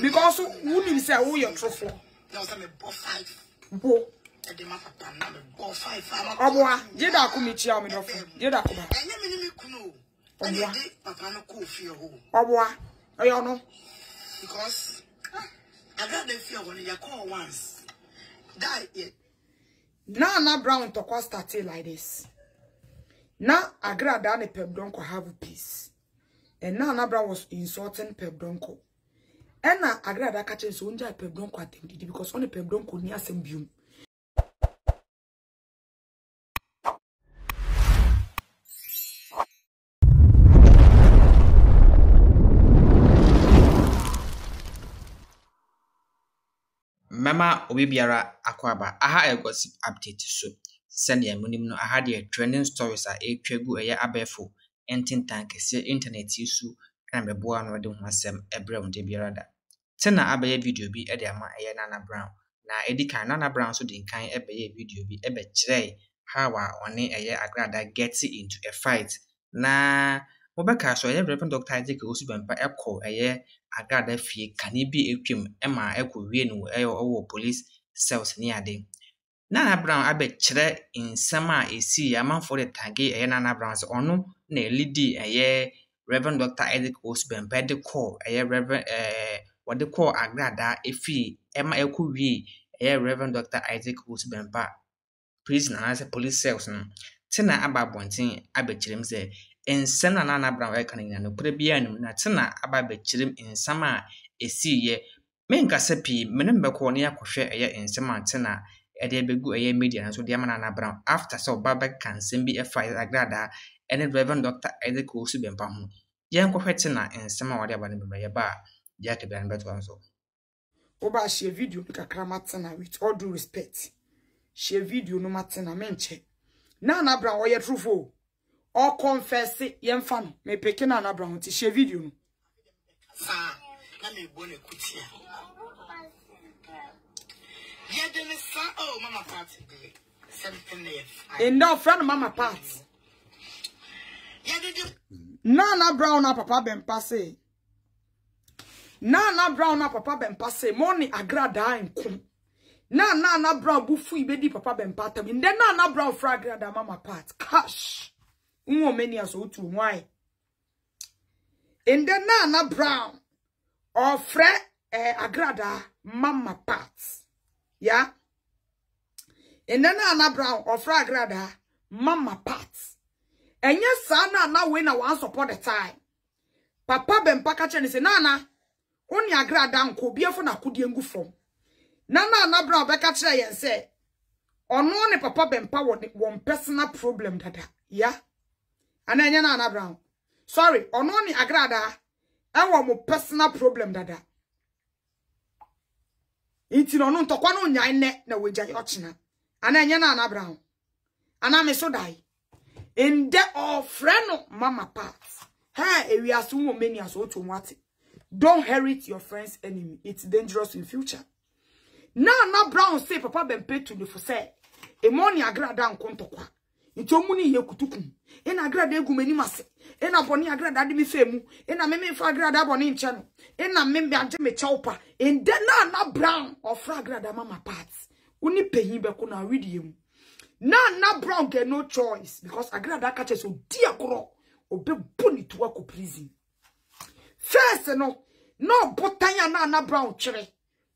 Because who did say who your trophy? There was a ball five. Bo. Aboa. Jeda kumi chia mi trophy. Jeda kuba. Aboa. Aboa. Ayono. Because I got the fear when you call once. That it. Now na Brown to kwa start like this. Now Agra dani Pebdonko have peace. And now Nabra was insulting Pebdonko. And now Agra da catching so unja Pebdonko attempted because only Pebdonko near Sembium. Mama Obibiara Akwaba aha e gossip update so. Senior munim no aha de trending stories are etwegu eya abefo. Entin tanke se internet issue na meboa no de ho asem ebrem de biara da te na abaye video bi e de ama eye Nana Brown na edikan Nana Brown so din kan abaye video bi e be kire how one eye Agrada get into a fight na obeka so eye Reverend Dr. Isaac Osibampa e call eye Agrada fie kane bi etwem e ma e ko wie no eye owo police cells ni ade Nana Brown abe kire insama esi amanfo de tagi eye Nana Brown so ono na lidi aye Reverend Dr. Isaac Osibampa de call aye Reverend what they call Agrada efi ema eku wi aye Reverend Dr. Isaac Osibampa prison as a police cells no tina aba bontin abechirem ze ensem na Nana Brown e kanina no pre bia nim na tina aba bechirem ensama esi ye menka sepi menembe ko ne akohwe aye ensama tina ede begu aye media na so de ama Nana Brown after so baba can sembi e file Agrada and Reverend Dr. Isaac Osibampa ho yenko hwete na ensema wade abane bemeye ba ya ke ban beto anzo oba share video kakra matena with all due respect share video no matena menche Nana Brown oye truthful or confess yemfa no me peke Nana Brown ti share video no sa na me bo ne kutia ya de me sa oh mama party something there in no friend mama party Nana Brown na papa ben passe. Nana Brown na papa ben passe. Money Agrada nkum. Nana Brown bufu ibedi papa ben patam. Inde Nana Brown fra Agrada mama part. Cash. Unwo meni aso utu why. Inde Nana Brown ofre Agrada mama part. Yeah. Inde Nana Brown ofre Agrada mama part. And yes, Sana now win a once upon a time. Papa Ben Pakachen is a nana. Only Agrada and Kobia for Nakudiangu from. Nana Nabra Bakacha and say, on one Papa Ben Power one personal problem, Dada. Yeah. And then Nana Brown. Sorry, on only Agrada. I want more personal problem, Dada. It's no one to one on your net, no wage at Ochina. And then Nana Brown. And I'm so die. In de ofreno mama parts. Hey, we are so many as automatic. Don't inherit your friend's enemy. It's dangerous in future. Nana Brown say papa ben pay to the for say. E money Agrada nkonto kwa. Nti omuni ye kutukun. E na Agrada egu meni mase. E na boni Agrada adi mi femu. E na meme fa Agrada boni nchano. E na meme anje me chaupa. In de Nana Brown ofra Agrada mama parts. Uni peyi be kuna widi yemu. Nana Brown get no choice because Agrada catches so dear koro obe boni to work prison. First no botanya Nana Brown chere.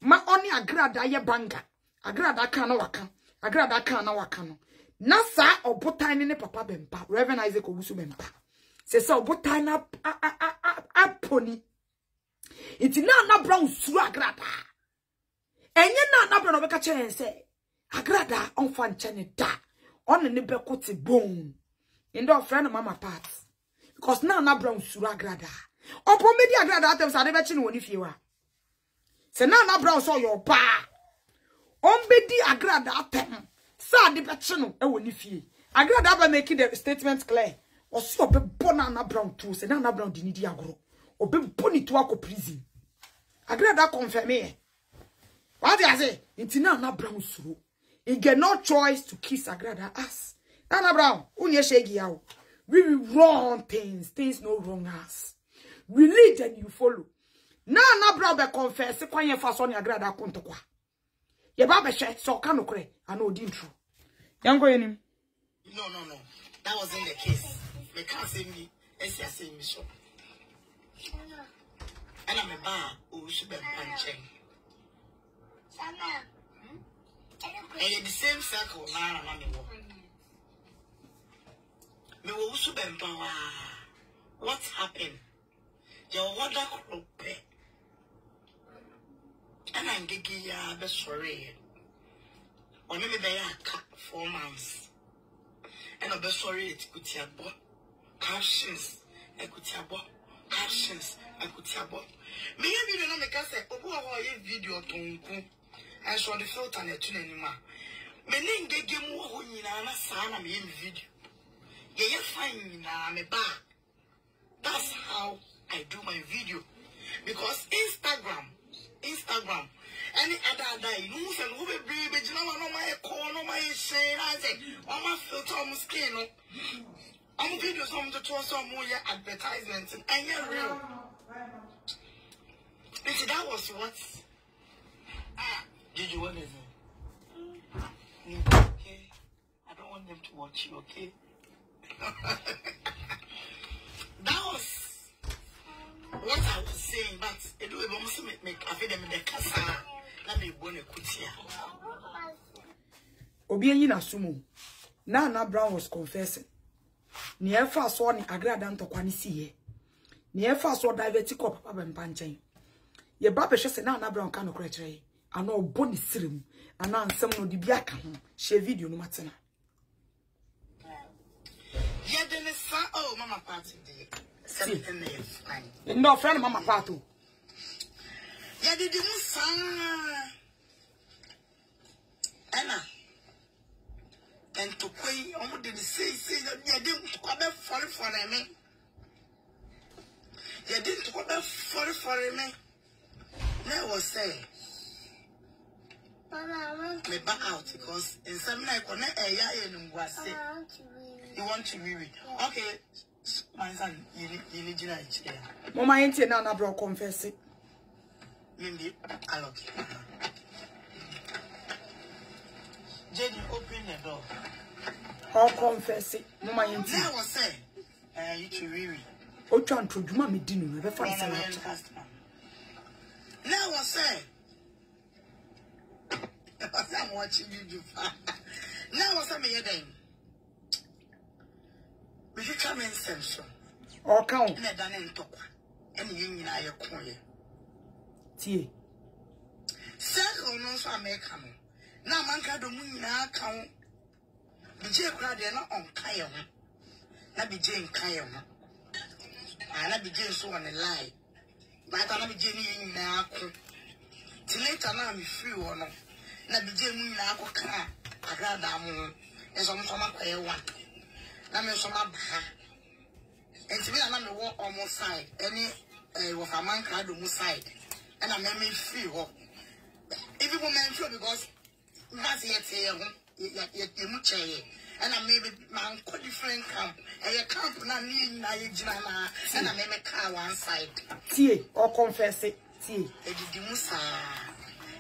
Ma oni Agrada ye banga. Agrada kana waka. Agrada kana waka no. Nasa o botanya ne papa bempa. Reverend Isaac Osibampa. Se sa o botanya a pony. Iti Nana Brown su Agrada. Enye Nana Brown obe catch and say. Agrada on fanchene da on ne bekote bone ndo friend mama part because Nana Brown suru Agrada opo medi Agrada atem sa de bechi no ni fiewa se Nana Brown so your ba on bedi Agrada atem sa de bechi no e woni fie Agrada ba make the statement clear o so be bon Nana Brown too se Nana Brown di ni di agro obe boni to akọ prison Agrada confirm e what I say intina Nana Brown suru. He get no choice to kiss Agrada ass. Nana Brown, unye shegi yao. We will wrong things no wrong us. We lead and you follow. Nana Brown. na be confess kwanye fa so na agrada kontokwa ye ba be hwe so ka nokre ana odi ntru yango yenim no that wasn't the case me can't say me as I say me so ana me ba o su be panche sana and the same circle na na me wo me wo su be mpa. What happened? Your water could pay. And I'm digging a sorry. Or maybe they are cut 4 months. And I'm sorry it could be a boy. Captions, I could be a boy. Captions, I could be a boy. Maybe you don't make us a video to Uncle. I saw the filter and a tune anymore. Meaning they give more who in an asylum in video. You're fine, I'm a bar. That's how I do my video, because Instagram, any other news and who be baby, you know, no my call, no my share, I say, on my filter, on my skin, on video, some to toss some more advertisements, and you're real. You see, that was what. Did you want to say? Okay, I don't want them to watch you. Okay. That was what I was saying, but it will almost make a video in the casa. Let me go and quit here. Obiyin Asumu. Nana Brown was confessing. Near first one, agradant to Quanisie. Near first one, divertic or Papa and Panchain. Your babbish and Nana Brown canoe cratery. I know Bonnie Sirum, and now some of the Biacan. She video no matter. Yeah, then it's fine. Oh, Mama Party, dear. Something is fine. No, friend, Mama Party. Yeah, they didn't sign. Anna. And to pay, almost didn't say, yeah, didn't go back for me. Yeah, didn't go back for me. Never say. Mama, me back out because in some night, when I hear you, was it? You want to be with? Okay, my son, you need to like. Mama, ain't you now? I brought confess it. Mindy, I love you. Jenny, open the door. I'll confess it. Mama, ain't you? I was saying, you to be with. Oh, John, to do my dinner. Never find some customer. Now, I was saying, I'm watching you do. Now, I was saying, you're done. If you come in Samson, or count, and I done in talk, and you mean I call you. Tea. Circle knows I may come. Now, Manka do mean I count. The Jay crowd are not on Kayama. Not be Jane Kayama. I not be Jane so on a lie. But I not be Jenny in Nako. Till later, now I'm free or not. Not be Jane Nako car. I got that one. And some of one. Na me so ma ba enti bi na me wo omo side any wo faman ka do mu side and na me free ho even women show because that's yet you mu cheye and na me man ko different camp and your camp na me na ye jina na and na me ka one side tie or confess it tie e di mu sa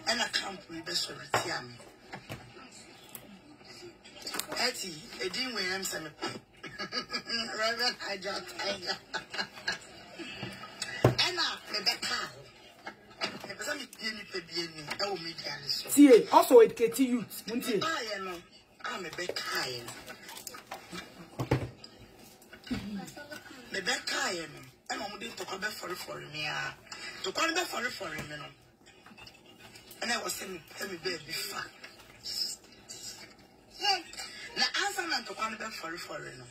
and na camp we be so tie am Eti, a din we am some Reverend Hajat Tiger. Anna, the Dakar. The person is being the beginning. I will make an See, also it KT youth. I'm a Bekai. The Bekai, I'm going to call back for me. To call back for me. And I was saying, let me be fat. Na answer na to kwame be for no.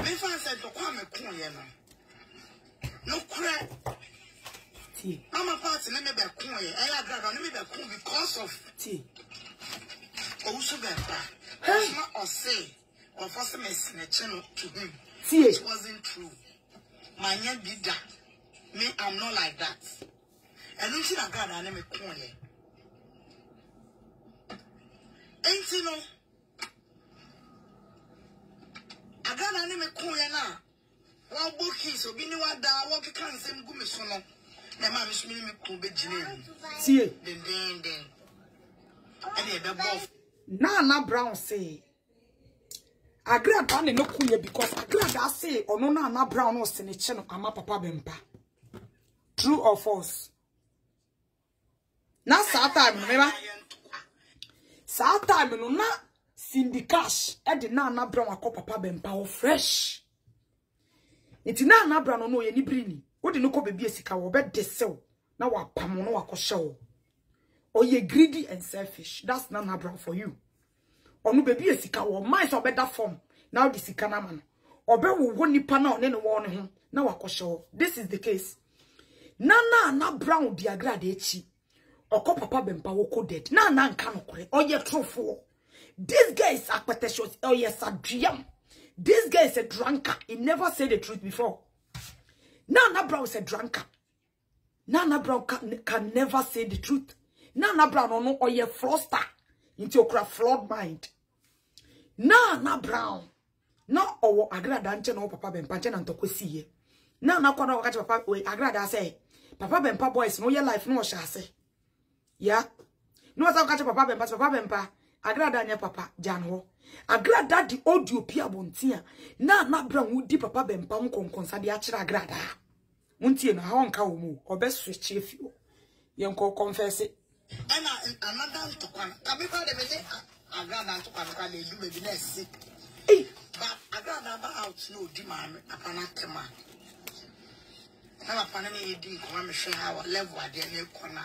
Me fan said to kwame kun ye no. No cry. Ti. Mama party na me be kun ye. E ya grada na me be kun because of ti. O so be pa. Hey, o say o force me snatch no to him. Ti. It wasn't true. My name be that. Me I'm not like that. And you see that grada na me kun ye. Ain't you know? I got an enemy cool and now. One book is a guinea one down, walk a can send Gumisona. The man is me to be genuine. See it, then. And the boss. Nana Brown say, I grab Danny no cooler because I grab I say, or no, Nana Brown was in a channel, I'm a papa bempa. True or false? Now, Saturday, remember? Saturday, no, na Cindy Cash, I did Nana Brown a cop papa bempa fresh. It's na na brano no ye ni brini. Odi no ko bebi esika wo be desel na wa pam no akoshe wo. O ye greedy and selfish. That's na na brown for you. Onu bebi esika wo mai so be that form. Now the sika na man. Obe wo wo nipa na one ne wo ne ho na wa akoshe wo. This is the case. Na brown bi agrade echi. Oko papa bempa wo ko dead. Na nka no kore. O ye trofo. This guy is akpeteshos. O ye sadriam. This guy is a drunkard. He never said the truth before. Nana Brown is a drunkard. Nana Brown can never say the truth. Nana Brown no oye fraudster into your craft fraud mind. Nana Brown na owo agrada nche no papa bempa nche na ntokosi ye. Nana kwa na wakachi papa we agrada say papa bempa boys no your life no o sha say. Yeah. No wasa wakachi papa bempa agrada nye papa janwo. Agrada di audio pia bontia. Na Brown wudi papa bempa nkonkonsa di achira agrada. Muntie na honka omu obeswitch efio. Yenko confess it. Ana another to kwana. Kabika de mete agrada to kwana ka le lu be na sick. Eh, but agrada ba out no di man apana tema. Na apana ni di kwa me share our level at the near corner.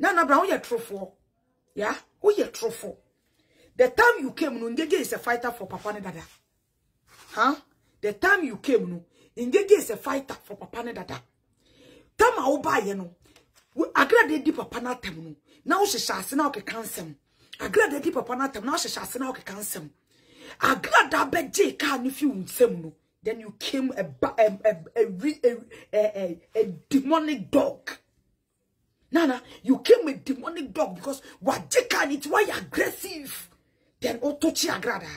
Nana Brown you truthful. Yeah, who you truthful? The time you came, no, Ngege is a fighter for Papa ne Dada. Huh? The time you came, no, Ngege is a fighter for Papa ne Dada. Tama oba ye no. Agrade di Papa na tem no. Na o shashase na o ke kansem. Agrade di Papa na tem na o shashase na o ke kansem. Agrade be je ka ni fi unsem no. Then you came a demonic dog. Nana, you came a demonic dog because what je ka ni why aggressive. Then otochi agrada.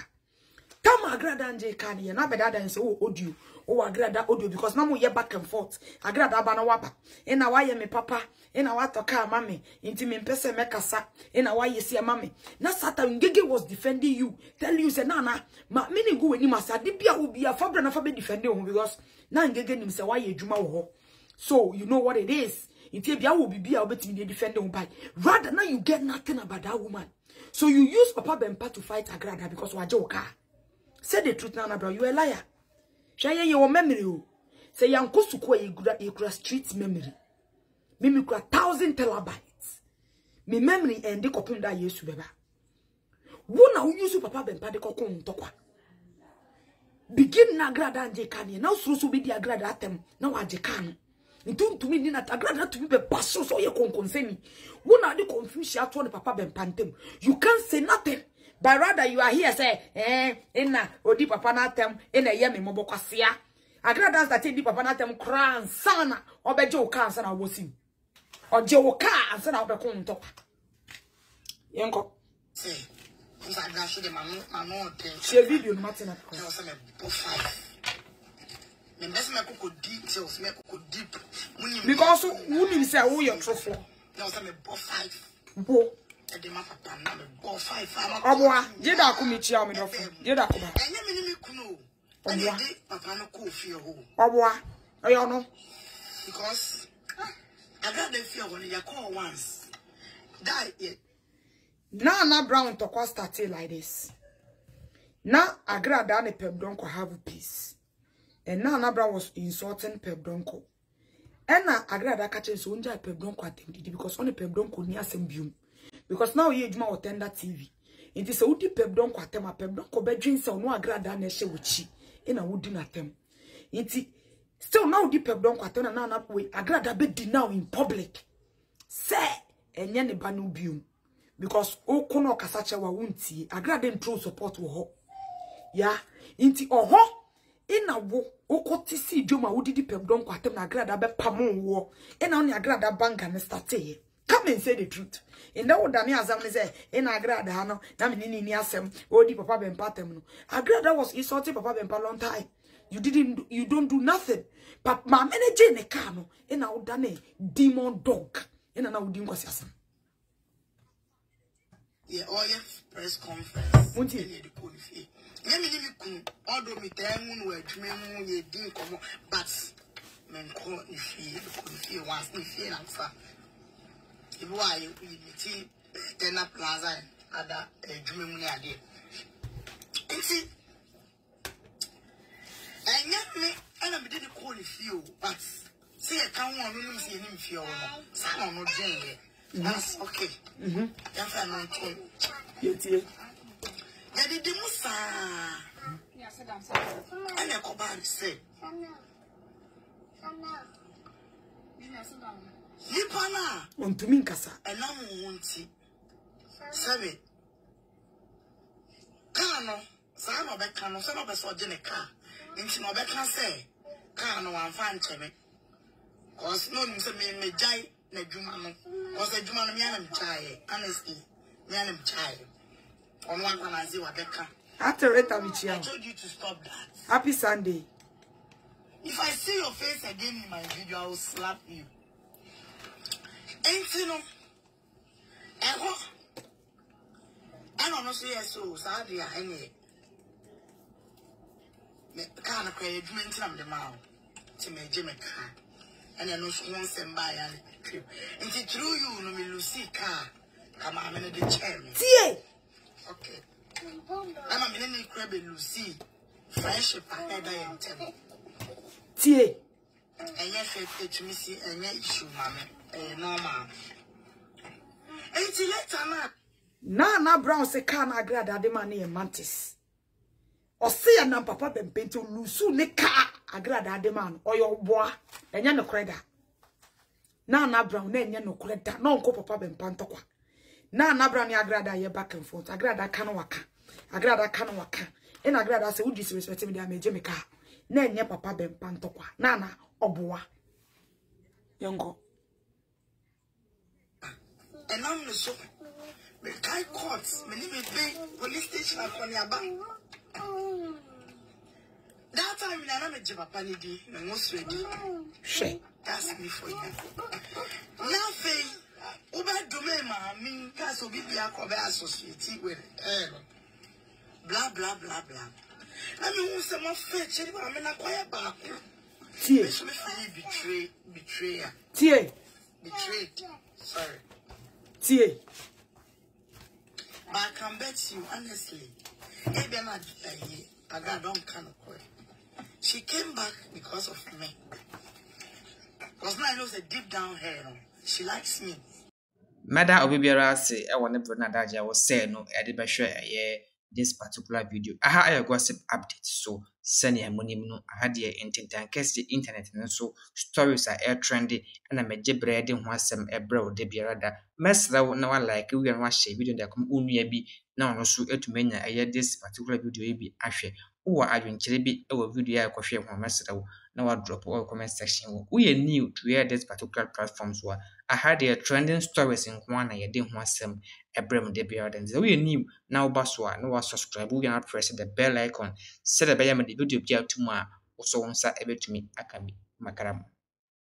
Come agrada nje kan ye na beda dan say odio. O agrada odio because na mo ye back and forth. Agrada ba na waba. Ina wa ye me papa, ina wa toka mami, inti me pese me kasa, ina wa ye si mami. Na Satan Ngege was defending you. Tell you say nana, ma me ni go weni masa di bia obi afabra na fa be defending him because na Ngege nim say wa ye adwuma wo ho. So you know what it is. Inti bia wo bibia obetimi dey defend him by. Rather now you get nothing about that woman. So you use Papa Bempa to fight Agrada because you are joker. Say the truth, Nana Brown. You a liar. Share your memory. Say Yanko Sukwe Igura street memory. Mimi kwa 1000 terabytes. Mi memory and the copy that Yesu beba. Wona who use Papa Bempa de koko untokwa. Begin na Agrada and Jekani. Now Susu be the Agrada atem. Now Ajekani. Ntum tumi ni na agrada tumi be paso so ye konkonseni. Wona de confusion atwo ne papa bempantem. You can't say nothing. By rather you are here say ina odi papa na tem ina ye me mobokwasea. Agrada that edi papa na tem kran sana obeje o kan sana wosim. Oje o kan sana obekon ntopa. Yenko. See. Nsaga shi de manu ten. She video no matter na ko. Details, deep. Because who say who your truthful? Now some five. Bo. Because I got the fear when you call once. Die yet. Now Brown to cause started like this. Now I grab down a pep don't have peace. And now Nana Brown was insulting Pebronko. And now Agrada catches onja Pebronko attempted because only Pebronko near Sembium. Because now he juma attend that TV. It is a woody Pebronko attempt, Pebronko bedrooms, or no Agrada Neshe Wuchi. In a wooden attempt. It Still now deep don kwatona na na we agrada be di now in public. Say enye ne ba no biom because okono kasache wa wunti agrada ntro support wo ho. Ya inti oho ina wo okoti si joma wo didi pem don kwatem na agrada be pamon wo. Ina oni agrada bank and start here. Come and say the truth. In that would damn as I'm say, in agrada hano, namini niasem, or di papa ben patemno. Agrada was insulting papa ben palon time. You don't do nothing. But my manager ne kano, in our dane demon dog. In an old demon was yeah, all your press conference. Won't you the police? Let me give you cool, although me tell moon where dream ye didn't come, but men call if you want me feel and far. If why you see Tena Plaza and other dream money again. And see, and yet me and I didn't call if you, but see, I can't want to see him if you are not doing it. That's okay. That's an uncle. You see, that is the Musa. Yes, I'm sorry. And I go back and say, Nipana on to Minkasa, and I won't see. Seven Cano, Sam of Becano, some of us are in a car. And she no better say, Cano, I'm fine to me. Cause no, Miss Me Jai, the Jumano, was a Juman Mianam Jai, honestly, Mianam Jai. On one hand, I see what Becca. After it, I told you to stop that. Happy Sunday. If I see your face again in my video, I will slap you. Ain't you know? I don't know, so sadly, I need the kind of credit from the mouth to make Jimmy car. And I know she won't send by a trip. And she threw you, no, me, Lucy car. Come on, I'm in the chair. Okay. I'm in the crab, Lucy. Friendship, I had I intended. T. And yes, it's Missy and yes, you, Mammy. Normal. Nana Brown se kana agrada ademani mantis. O se ya na papa ben pento lusu ne ka agrada ademan oyo boa enye no kreda. Nana Brown na enye no kreda na onko papa ben panto kwa. Nana Brown ya agrada ye back and forth. Agrada kana waka. Agrada kana waka. En agrada se u disrespect me dey meje me ka. Na enye papa ben panto kwa. Nana oboa. Yongo and I'm the shop. The high courts, many police station are on your bank. That time, I'm a Japanese, and most ready. She, that's me for you. Nothing over Domema means that's Obibia Cover Associated with blah blah blah blah. I mean, some of fetch it, I'm in a quiet bar. Tears, betrayed. Sorry. T. But I can bet you, honestly, I don't kind of quit. She came back because of me. Because now I know that deep down here, she likes me. Madam Obibiara say, I want to that I was saying, no, I didn't share this particular video. I had a gossip update, so send your money. No, I had your intent and cast the internet, and so stories are air trendy. And I'm a jibreading once some a bro, Debiarada. Mesra will now like we and watch a video that come only be now. No, so it means I hear this particular video be ashe. Who are you in Chilibi? Our video I could share from Mesra. Now I drop all comment section. We are new to where this particular platforms were. I had their trending stories in one. I didn't want some. Abraham Debiarada. We are new now. Baswa. No, I subscribe. We are not pressing the bell icon. Set the bell. The video be out tomorrow. Also, answer every to me. I can be Makaram.